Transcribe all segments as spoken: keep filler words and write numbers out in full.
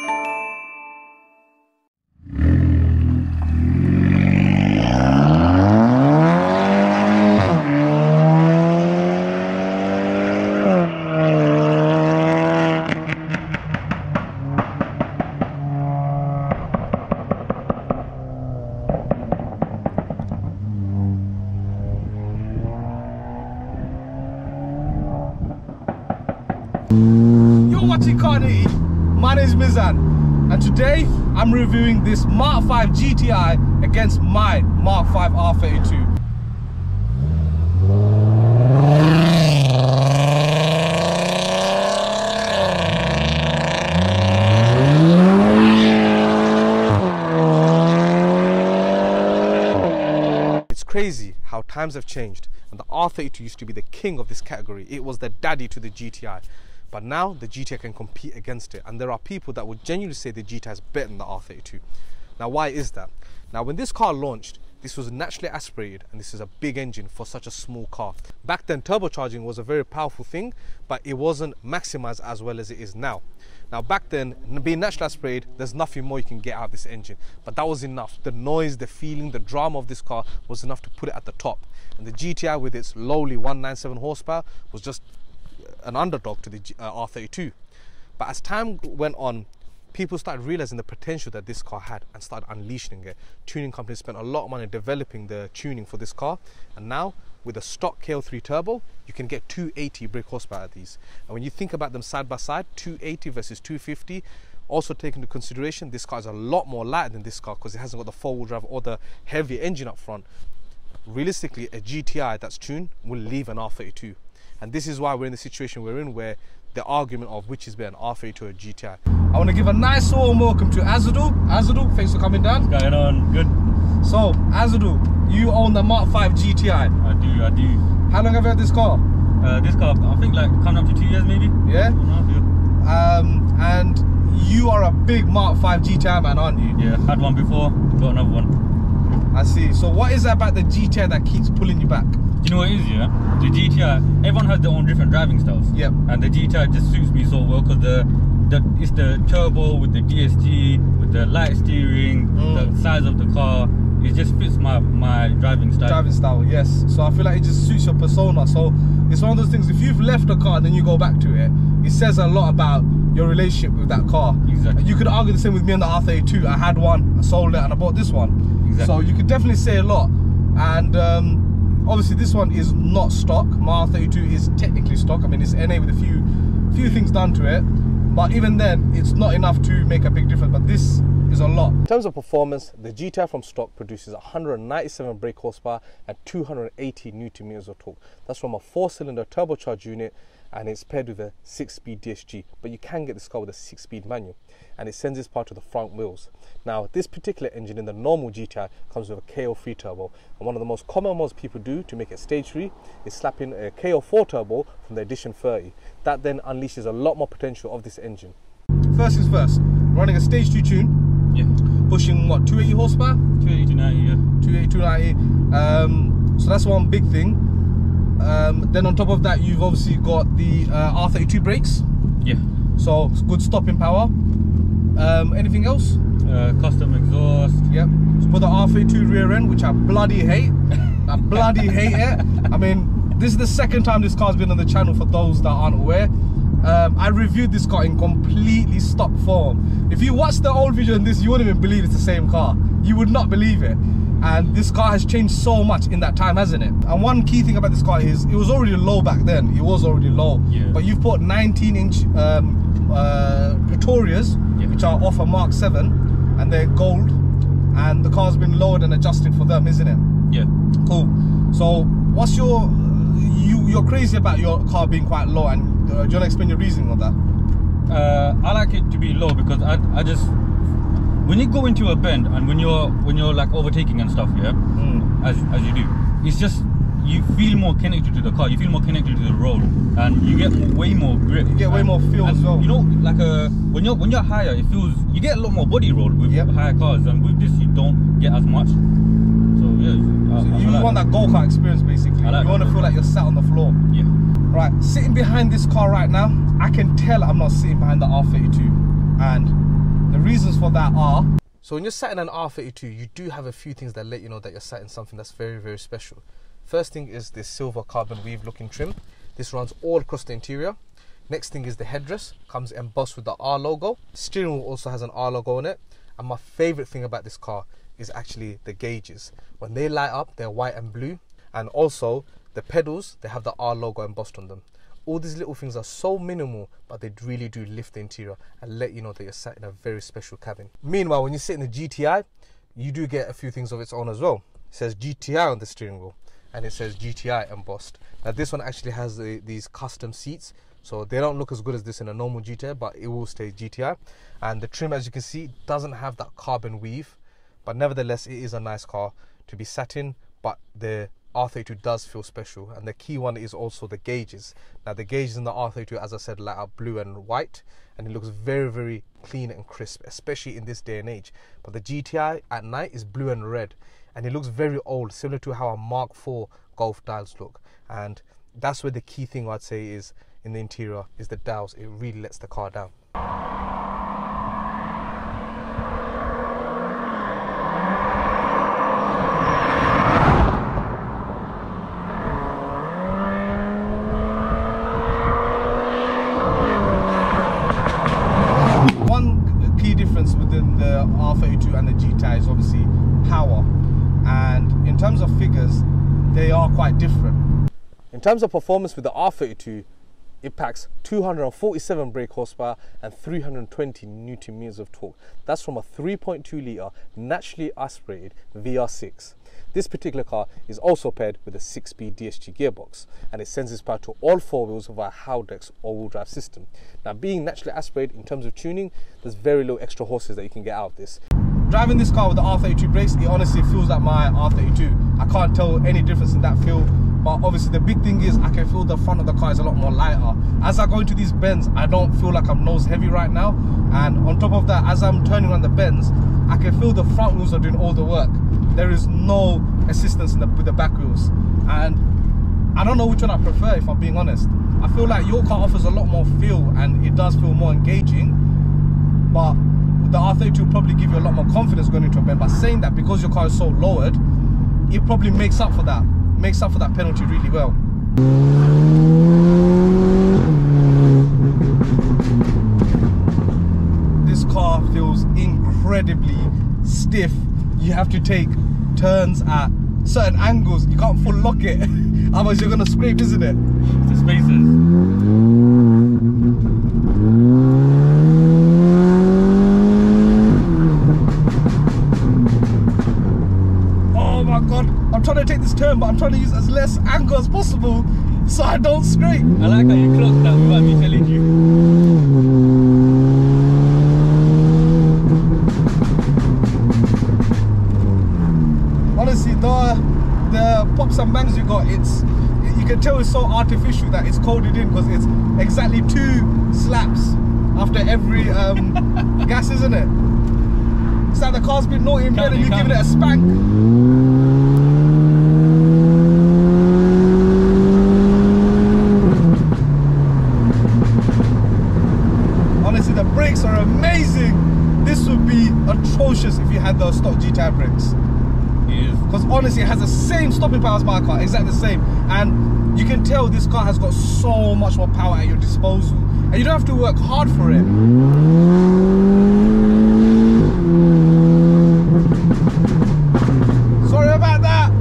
My name is Mizan, and today I'm reviewing this Mark five G T I against my Mark five R thirty-two. It's crazy how times have changed, and the R thirty-two used to be the king of this category. It was the daddy to the G T I. But now the G T I can compete against it, and there are people that would genuinely say the G T I is better than the R thirty-two. Now, why is that? Now, when this car launched, this was naturally aspirated, and this is a big engine for such a small car. Back then, turbocharging was a very powerful thing, but it wasn't maximized as well as it is now. Now, back then, being naturally aspirated, there's nothing more you can get out of this engine, but that was enough. The noise, the feeling, the drama of this car was enough to put it at the top. And the G T I, with its lowly one ninety-seven horsepower, was just an underdog to the uh, R thirty-two. But as time went on, people started realizing the potential that this car had and started unleashing it. Tuning companies spent a lot of money developing the tuning for this car, and now with a stock K oh three turbo you can get two eighty brake horsepower at these. And when you think about them side by side, two eighty versus two fifty, also take into consideration this car is a lot more lighter than this car because it hasn't got the four-wheel drive or the heavy engine up front. Realistically, a G T I that's tuned will leave an R thirty-two. And this is why we're in the situation we're in, where the argument of which is better, an R thirty-two or a G T I. I want to give a nice warm welcome to Azadu. Azadu, thanks for coming down. What's going on? Good. So, Azadu, you own the Mark five G T I. I do, I do. How long have you had this car? Uh, this car, I think like coming up to two years maybe. Yeah? Um, and you are a big Mark five G T I man, aren't you? Yeah, had one before, got another one. I see. So what is it about the G T I that keeps pulling you back? You know what it is, yeah? The G T I, everyone has their own different driving styles. Yeah. And the G T I just suits me so well because the, the it's the turbo with the D S G, with the light steering, mm. the size of the car. It just fits my, my driving style. Driving style, yes. So I feel like it just suits your persona. So it's one of those things, if you've left a car and then you go back to it, it says a lot about your relationship with that car. Exactly. You could argue the same with me on the R thirty-two. I had one, I sold it, and I bought this one. Exactly. So you could definitely say a lot. And um, obviously this one is not stock. My R thirty-two is technically stock. I mean, it's N A with a few few things done to it, but even then it's not enough to make a big difference, but this is a lot. In terms of performance, the G T I from stock produces one hundred ninety-seven brake horsepower and two hundred eighty newton meters of torque. That's from a four-cylinder turbocharged unit, and it's paired with a six-speed D S G, but you can get this car with a six-speed manual, and it sends its power to the front wheels. Now, this particular engine in the normal G T I comes with a K oh three turbo, and one of the most common ones people do to make it stage three is slap in a K oh four turbo from the Edition thirty. That then unleashes a lot more potential of this engine. First is first, running a stage two tune, yeah. Pushing what, two eighty horsepower? two eighty, two ninety, yeah. two eighty, two ninety, um, so that's one big thing. Um, then on top of that, you've obviously got the uh, R thirty-two brakes. Yeah. So good stopping power. Um, anything else? Uh, custom exhaust. Yep. So put the R thirty-two rear end, which I bloody hate. I bloody hate it. I mean, this is the second time this car's been on the channel for those that aren't aware. Um, I reviewed this car in completely stock form. If you watch the old video on this, you wouldn't even believe it's the same car. You would not believe it. And this car has changed so much in that time, hasn't it? And one key thing about this car is it was already low back then. It was already low. Yeah. But you've put nineteen inch um, uh, Pretorias, yeah, which are off a Mark seven, and they're gold. And the car's been lowered and adjusted for them, isn't it? Yeah. Cool. So what's your... You, you're crazy about your car being quite low, and uh, do you want to explain your reasoning on that? Uh, I like it to be low because I, I just... When you go into a bend and when you're when you're like overtaking and stuff, yeah, mm. as as you do, it's just you feel more connected to the car. You feel more connected to the road, and you get more, way more grip. You get and, way more feel as well. You know, like a when you're when you're higher, it feels you get a lot more body roll with yep. higher cars, and with this you don't get as much. So yeah, I, so I, you I like want that go-kart experience basically. Like you want to feel like you're sat on the floor. Yeah. Right, sitting behind this car right now, I can tell I'm not sitting behind the R thirty-two, and for that R. So when you're setting an R thirty-two, you do have a few things that let you know that you're setting something that's very, very special. First thing is this silver carbon weave looking trim. This runs all across the interior. Next thing is the headrest, comes embossed with the R logo. Steering wheel also has an R logo on it. And my favorite thing about this car is actually the gauges. When they light up, they're white and blue. And also the pedals, they have the R logo embossed on them. All these little things are so minimal, but they really do lift the interior and let you know that you're sat in a very special cabin. Meanwhile, when you sit in the G T I, you do get a few things of its own as well. It says G T I on the steering wheel, and it says G T I embossed. Now this one actually has the, these custom seats, so they don't look as good as this in a normal G T I, but it will stay G T I. And the trim, as you can see, doesn't have that carbon weave, but nevertheless, it is a nice car to be sat in, but the R thirty-two does feel special. And the key one is also the gauges. Now the gauges in the R thirty-two, as I said, light up blue and white, and it looks very, very clean and crisp, especially in this day and age. But the G T I at night is blue and red, and it looks very old, similar to how a Mark four Golf dials look. And that's where the key thing I'd say is in the interior is the dials. It really lets the car down. R thirty-two and the G T I is obviously power, and in terms of figures they are quite different. In terms of performance with the R thirty-two, it packs two hundred forty-seven brake horsepower and three hundred twenty newton meters of torque. That's from a three point two litre naturally aspirated V R six. This particular car is also paired with a six-speed D S G gearbox, and it sends its power to all four wheels via Haldex all-wheel drive system. Now, being naturally aspirated, in terms of tuning, there's very little extra horses that you can get out of this. Driving this car with the R thirty-two brakes, it honestly feels like my R thirty-two. I can't tell any difference in that feel. But obviously the big thing is I can feel the front of the car is a lot more lighter. As I go into these bends, I don't feel like I'm nose heavy right now. And on top of that, as I'm turning around the bends, I can feel the front wheels are doing all the work. There is no assistance in the, with the back wheels. And I don't know which one I prefer, if I'm being honest. I feel like your car offers a lot more feel, and it does feel more engaging. But the R thirty-two will probably give you a lot more confidence going into a bend. But saying that, because your car is so lowered, it probably makes up for that. Makes up for that penalty really well. This car feels incredibly stiff. You have to take turns at certain angles. You can't full lock it, otherwise you're gonna scrape, isn't it? It's the spacers. I'm trying to take this turn, but I'm trying to use as less angle as possible so I don't scrape. I like how you clocked that without me telling you. Honestly, the, the pops and bangs you got, it's you can tell it's so artificial that it's coded in, because it's exactly two slaps after every um, gas, isn't it? It's like the car's been naughty in bed and you're giving it a spank. Are amazing. This would be atrocious if you had those stock G T I brakes. Yes. Because honestly, it has the same stopping power as my car, exactly the same. And you can tell this car has got so much more power at your disposal, and you don't have to work hard for it. Sorry about that.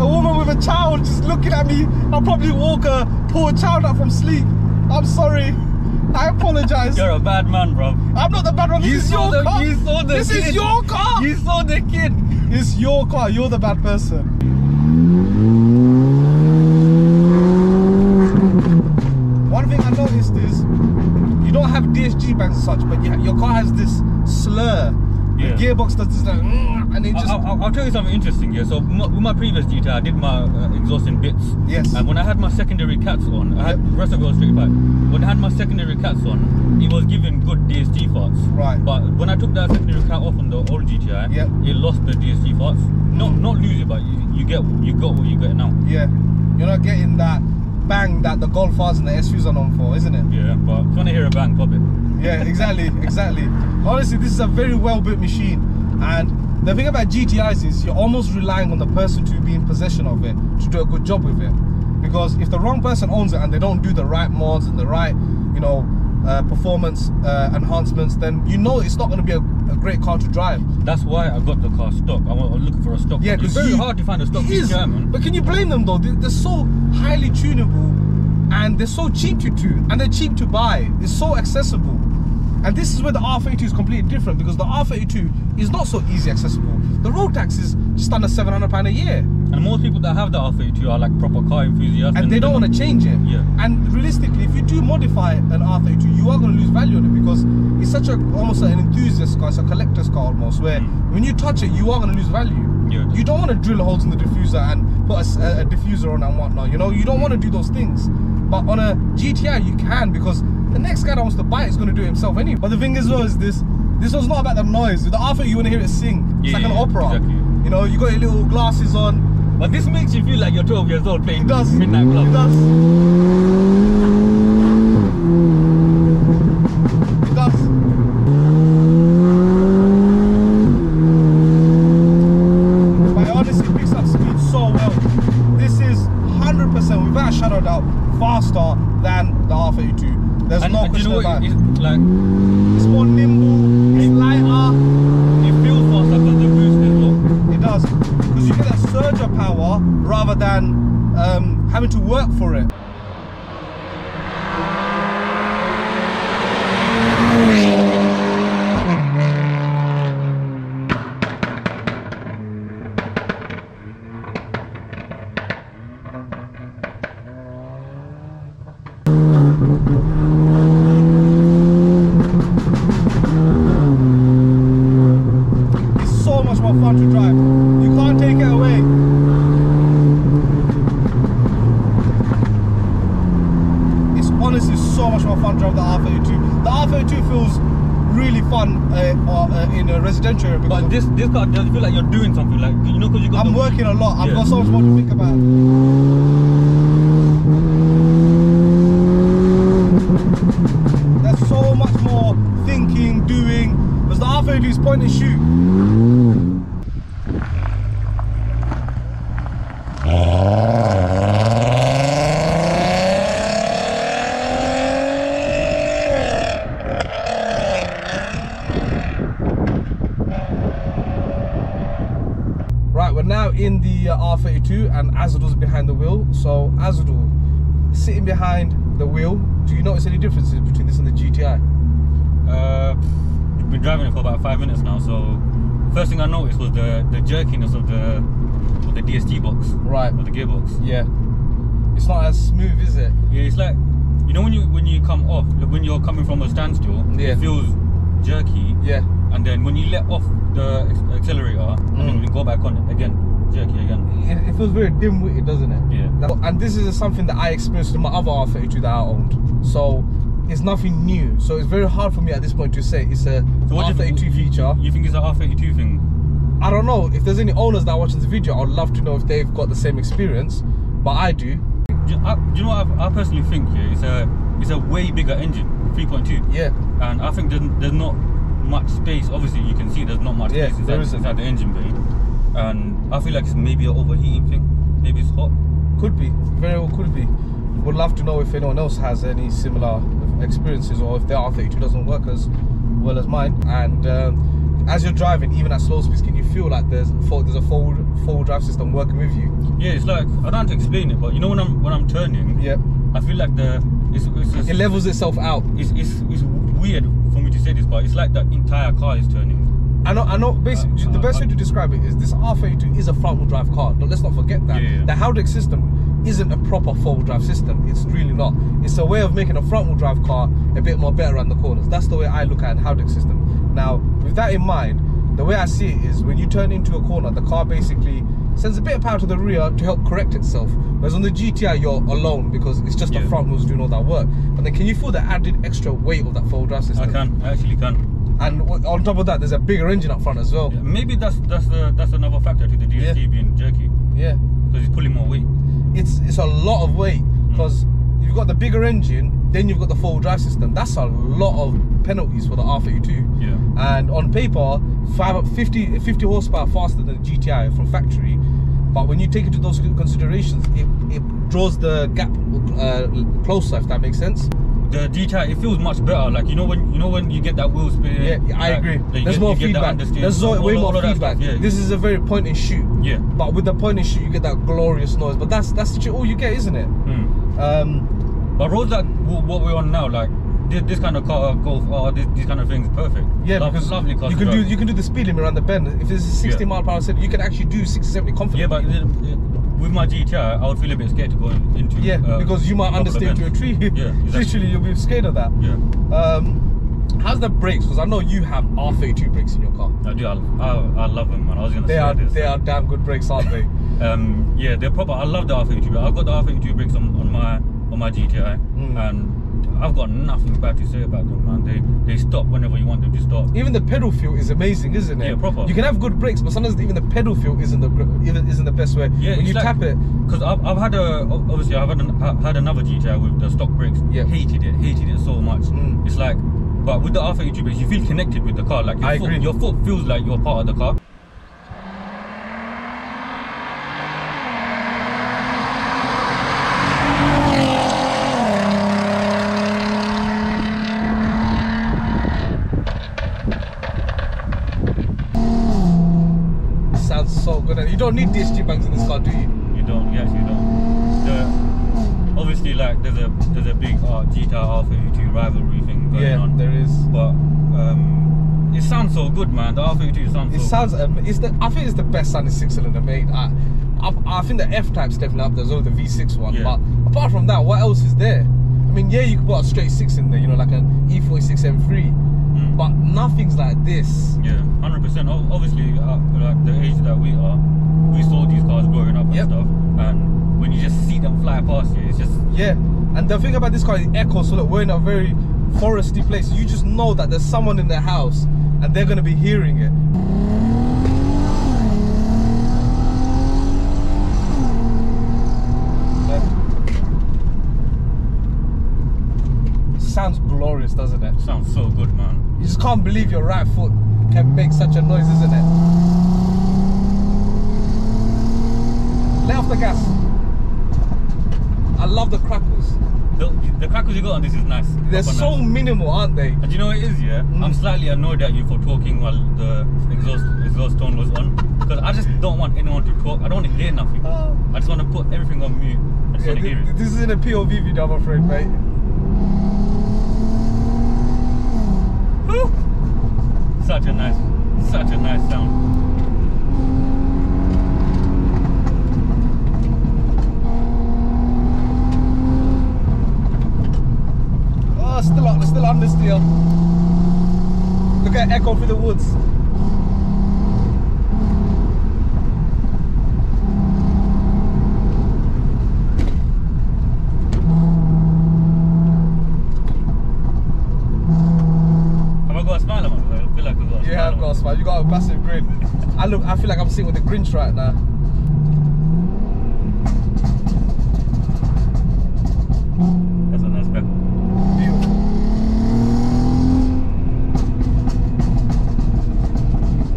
A woman with a child just looking at me. I'll probably woke a poor child up from sleep. I'm sorry. I apologize. You're a bad man, bro. I'm not the bad one. This is your car. You saw the kid. This is your car. You saw the kid. It's your car. You're the bad person. One thing I noticed is you don't have D S G bangs and such, but yeah, your car has this slur. Yeah. The gearbox does this, like, and it just. I'll, I'll, I'll tell you something interesting here. So my, with my previous G T I, I did my uh, exhaust in bits. Yes. And when I had my secondary cats on, I had yep. rest of it was straight pipe. When I had my secondary cats on, it was giving good D S G farts. Right. But when I took that secondary cat off on the old G T I, yep. it lost the D S G farts. Not not lose it, but you, you get you got what you get now. Yeah. You're not getting that bang that the Golf R's and the S U's are known for, isn't it? Yeah. But if you want to hear a bang, pop it. Yeah, exactly, exactly. Honestly, this is a very well-built machine, and the thing about G T Is is you're almost relying on the person to be in possession of it to do a good job with it. Because if the wrong person owns it and they don't do the right mods and the right, you know, uh, performance uh, enhancements, then you know it's not going to be a, a great car to drive. That's why I got the car stock. I was looking for a stock. Yeah, it's very you, hard to find a stock in German. But can you blame them though? They're, they're so highly tunable, and they're so cheap to tune, and they're cheap to buy. It's so accessible. And this is where the R thirty-two is completely different, because the R thirty-two is not so easy accessible. The road tax is just under seven hundred pounds a year. And most people that have the R thirty-two are like proper car enthusiasts. And, and they don't want to change it. Yeah. And realistically, if you do modify an R thirty-two, you are going to lose value on it, because it's such a, almost an enthusiast car, it's a collector's car almost, where mm. when you touch it, you are going to lose value. Yeah, you don't want to drill holes in the diffuser and put a, a diffuser on and whatnot, you know? You don't want to do those things. But on a G T I, you can, because the next guy that wants to buy it is going to do it himself anyway. But the thing is, well, is this, this one's not about the noise. With the R thirty, you want to hear it sing. It's yeah, like an opera. Exactly. You know, you got your little glasses on. But this makes you feel like you're twelve years old playing it does. Midnight club. It does. It does. But it honestly picks up speed so well. This is one hundred percent, without a shadow of doubt, faster than the R thirty-two. There's and, no and question you know about it. It's, like, it's more nimble, it's lighter. It feels faster because the boost is low. It does. Because you get a surge of power rather than um, having to work for it. But this this car does feel like you're doing something, like, you know, because you got. I'm working a lot. I've yeah. got so much more to think about. There's so much more thinking, doing. Because the R thirty-two is point and shoot. In the uh, R thirty-two, and Azadu's behind the wheel. So Azadu, sitting behind the wheel, do you notice any differences between this and the G T I? Uh, I've been driving it for about five minutes now, so first thing I noticed was the, the jerkiness of the of the D S G box, right? Or the gearbox. Yeah, it's not as smooth, is it? Yeah, it's like, you know, when you when you come off, when you're coming from a standstill, yeah. it feels jerky. Yeah, and then when you let off the accelerator mm. and then you go back on it again. Jerky again. It, it feels very dim-witted, doesn't it? Yeah. That, and this is something that I experienced in my other R thirty-two that I owned. So it's nothing new. So it's very hard for me at this point to say it's a so R thirty-two you, feature. You think it's an R thirty-two thing? I don't know. If there's any owners that are watching this video, I'd love to know if they've got the same experience. But I do. Do, I, do you know what I, I personally think? Yeah, it's a it's a way bigger engine, three point two. Yeah. And I think there's, there's not much space. Obviously, you can see there's not much yeah, space inside, inside the engine bay. And I feel like it's maybe an overheating thing. Maybe it's hot. Could be. Very well could be. Would love to know if anyone else has any similar experiences, or if their R thirty-two doesn't work as well as mine. And um, as you're driving, even at slow speeds, can you feel like there's there's a forward forward drive system working with you? Yeah, it's like, I don't have to explain it, but you know when I'm when I'm turning, yeah, I feel like the it's, it's, it's, it levels itself out. It's, it's it's weird for me to say this, but it's like that entire car is turning. I know, I know, basically, uh, the best uh, way to describe it is this R thirty-two is a front-wheel drive car. But let's not forget that. Yeah, yeah. The Haldex system isn't a proper four-wheel drive system. It's really not. It's a way of making a front-wheel drive car a bit more better around the corners. That's the way I look at the Haldex system. Now, with that in mind, the way I see it is when you turn into a corner, the car basically sends a bit of power to the rear to help correct itself. Whereas on the G T I, you're alone because it's just yeah. the front wheels doing all that work. But then can you feel the added extra weight of that four-wheel drive system? I can. I actually can. And on top of that, there's a bigger engine up front as well. Yeah, maybe that's that's the, that's another factor to the D S G yeah. being jerky. Yeah, because it's pulling more weight. It's it's a lot of weight because mm. you've got the bigger engine, then you've got the four-wheel drive system. That's a lot of penalties for the R thirty-two. Yeah. And on paper, five, fifty, fifty horsepower faster than the G T I from factory. But when you take into those considerations, it, it draws the gap uh, closer, if that makes sense. The G T I, it feels much better. Like, you know when you know when you get that wheel spin. Yeah, yeah, I like, agree. Like, there's get, more feedback. That there's all, all, way more feedback. Yeah, this yeah. is a very point and shoot. Yeah. But with the point and shoot, you get that glorious noise. But that's that's all you get, isn't it? Mm. Um, but roads like what we're on now, like this, this kind of car, golf, oh, this, these kind of things, perfect. Yeah, Love, because lovely cars. You can do you can do the speed limit around the bend. If this is sixty yeah. mile per hour city, you can actually do sixty, seventy confidently. Yeah, but. Yeah. With my G T I, I would feel a bit scared to go into. Yeah, uh, because you might understage your tree. Yeah, exactly. Literally, you'll be scared of that. Yeah. Um, how's the brakes? Because I know you have R thirty-two brakes in your car. I do. I, I, I love them, man. I was gonna they say are, this. They are damn good brakes, aren't they? um, yeah, they're proper. I love the R thirty-two. I've got the R thirty-two brakes on, on my on my G T I, mm. and I've got nothing bad to say about them, man. They they stop whenever you want them to stop. Even the pedal feel is amazing, isn't it? Yeah, proper. You can have good brakes, but sometimes even the pedal feel isn't the isn't the best way. Yeah, when you like, tap it, because I've, I've had a obviously I've had, an, I've had another G T I with the stock brakes. Yeah, hated it, hated it so much. Mm. It's like, but with the R thirty-two brakes, you feel connected with the car. Like your I foot, agree. Your foot feels like you're part of the car. You don't need D S G bangs in this car, do you? You don't, yes, you don't. The, obviously, like there's a there's a big uh, G T I R thirty-two rivalry thing going yeah, on. Yeah, there is. But um, it sounds so good, man. The R thirty-two sounds. It so sounds. Good. Um, it's the I think it's the best sounding six cylinder made. I, I I think the F type's definitely up there. There's only the V six one. Yeah. But apart from that, what else is there? I mean, yeah, you could put a straight six in there, you know, like an E forty-six M three. Mm. But nothing's like this. Yeah, one hundred percent. Obviously, uh, like the age that we are, we saw these cars growing up and yep. stuff. And when you just see them fly past you, it's just... Yeah, and the thing about this car is echo. So look, we're in a very foresty place. You just know that there's someone in the house and they're going to be hearing it. Sounds glorious, doesn't it? Sounds so good, man. You just can't believe your right foot can make such a noise, isn't it? Let off the gas. I love the crackles. The, the crackles you got on this is nice. They're Proper so nice. minimal, aren't they? And you know what it is, yeah? Mm. I'm slightly annoyed at you for talking while the exhaust, exhaust tone was on. Because I just don't want anyone to talk. I don't want to hear nothing. Oh. I just want to put everything on mute. I just yeah, want to th hear it. This isn't a P O V video, I'm afraid, mate. Such a nice, such a nice sound. Oh, still, still understeer. Look at echo through the woods. You got a massive grin. I look. I feel like I'm sitting with a Grinch right now. That's a nice pepper. Beautiful.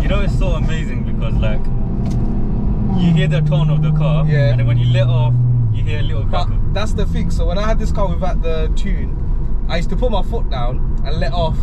You know, it's so amazing because like you hear the tone of the car, yeah, and then when you let off, you hear a little crackle. But that's the thing. So when I had this car without the tune, I used to put my foot down and let off.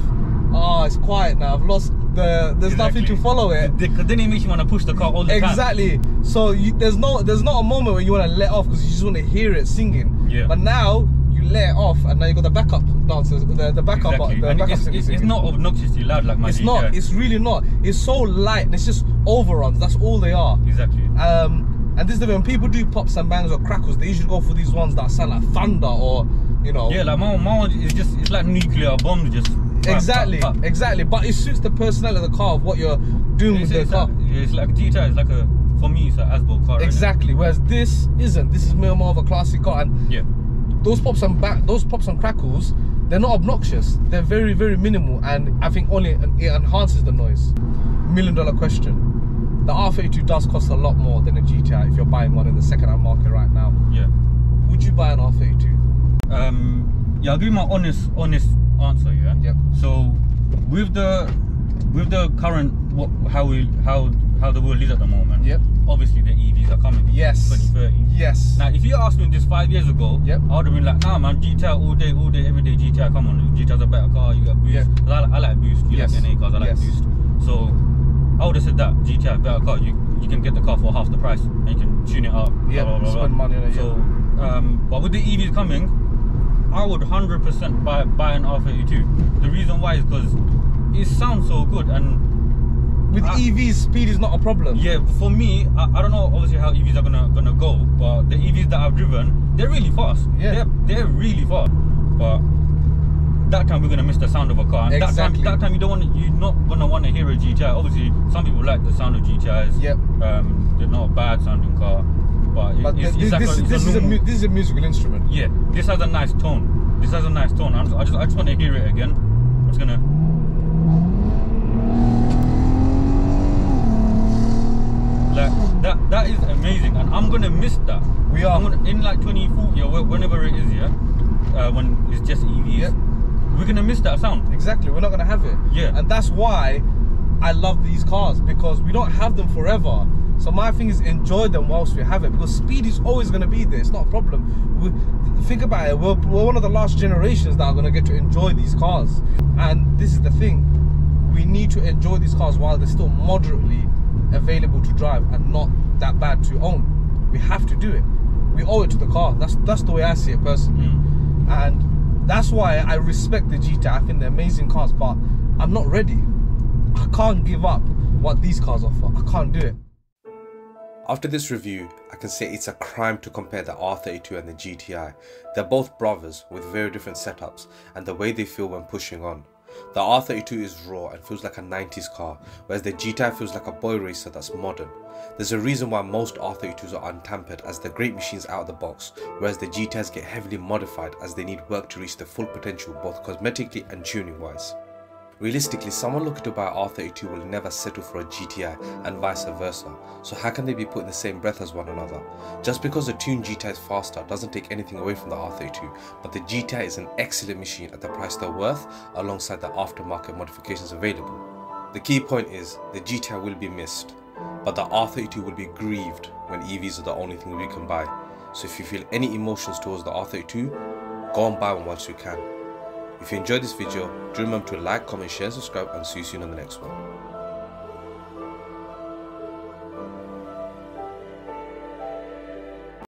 Ah, oh, it's quiet now. I've lost. The, there's exactly. nothing to follow it. Then it makes you want to push the car all the exactly. time. Exactly. So you, there's no, there's not a moment where you want to let off because you just want to hear it singing. Yeah. But now you let it off, and now you got the backup dancers, the, the backup. Exactly. The backup it's, it's, it's not obnoxiously loud like my. It's D J. Not. It's really not. It's so light. And it's just overruns. That's all they are. Exactly. Um, and this is the way when people do pops and bangs or crackles, they usually go for these ones that sound like thunder or, you know. Yeah, like my my one is just it's like nuclear bombs just. Exactly, up, up, up. exactly. But it suits the personality of the car, of what you're doing it's, with the car. Like, it's like G T I is like a, for me, it's an Asbo car. Exactly. Whereas this isn't. This is more more of a classic car. And yeah, those pops and back, those pops and crackles, they're not obnoxious. They're very, very minimal, and I think only it enhances the noise. Million dollar question. The R thirty-two does cost a lot more than a G T I if you're buying one in the second hand market right now. Yeah. Would you buy an R thirty-two? Um. Yeah, I'll give you my honest, honest answer. Yeah. Yep. So with the with the current what, how we how how the world is at the moment. Yep. Obviously the E Vs are coming. Yes. twenty thirty. Yes. Now if you asked me this five years ago, yep, I would have been like, nah man, G T I all day, all day, every day G T I. Come on, G T I's a better car. You got boost. Yep. I, I like boost. You yes. like N A cars. I like yes. boost. So I would have said that G T I better car. You you can get the car for half the price and you can tune it up. Yeah. Spend money on it. So um, but with the E Vs coming, I would one hundred percent buy buy an R thirty-two. The reason why is because it sounds so good, and with I, E Vs, speed is not a problem. Yeah, for me, I, I don't know obviously how E Vs are gonna gonna go, but the E Vs that I've driven, they're really fast. Yeah, they're, they're really fast. But that time we're gonna miss the sound of a car. And exactly. That time, that time you don't want, you're not gonna want to hear a G T I. Obviously, some people like the sound of G T Is. Yep. Um, they're not a bad sounding car, but, it, but it's, this, it's like this, a, it's this a is a this is a musical instrument. Yeah, this has a nice tone. This has a nice tone. I'm just, I just I just want to hear it again. I'm just gonna. Like that, that is amazing, and I'm gonna miss that. We are I'm gonna, in like twenty forty or whenever it is, yeah. Uh, when it's just E Vs, yep, we're gonna miss that sound. Exactly, we're not gonna have it. Yeah, and that's why I love these cars, because we don't have them forever. So my thing is enjoy them whilst we have it, because speed is always gonna be there. It's not a problem. We, think about it. We're, we're one of the last generations that are gonna get to enjoy these cars, and this is the thing. We need to enjoy these cars while they're still moderately available to drive and not that bad to own. We have to do it. We owe it to the car. That's that's the way I see it personally. Mm. And that's why I respect the G T I. I think they're amazing cars, but I'm not ready. I can't give up what these cars offer. I can't do it. After this review, I can say it's a crime to compare the R thirty-two and the G T I. They're both brothers with very different setups and the way they feel when pushing on. The R thirty-two is raw and feels like a nineties car, whereas the G T I feels like a boy racer that's modern. There's a reason why most R thirty-twos are untampered, as they're great machines out of the box, whereas the G T Is get heavily modified as they need work to reach their full potential, both cosmetically and tuning wise. Realistically, someone looking to buy an R thirty-two will never settle for a G T I and vice versa, so how can they be put in the same breath as one another? Just because the tuned G T I is faster doesn't take anything away from the R thirty-two, but the G T I is an excellent machine at the price they're worth alongside the aftermarket modifications available. The key point is, the G T I will be missed, but the R thirty-two will be grieved when E Vs are the only thing we can buy. So if you feel any emotions towards the R thirty-two, go and buy one once you can. If you enjoyed this video, do remember to like, comment, share, subscribe, and see you soon on the next one.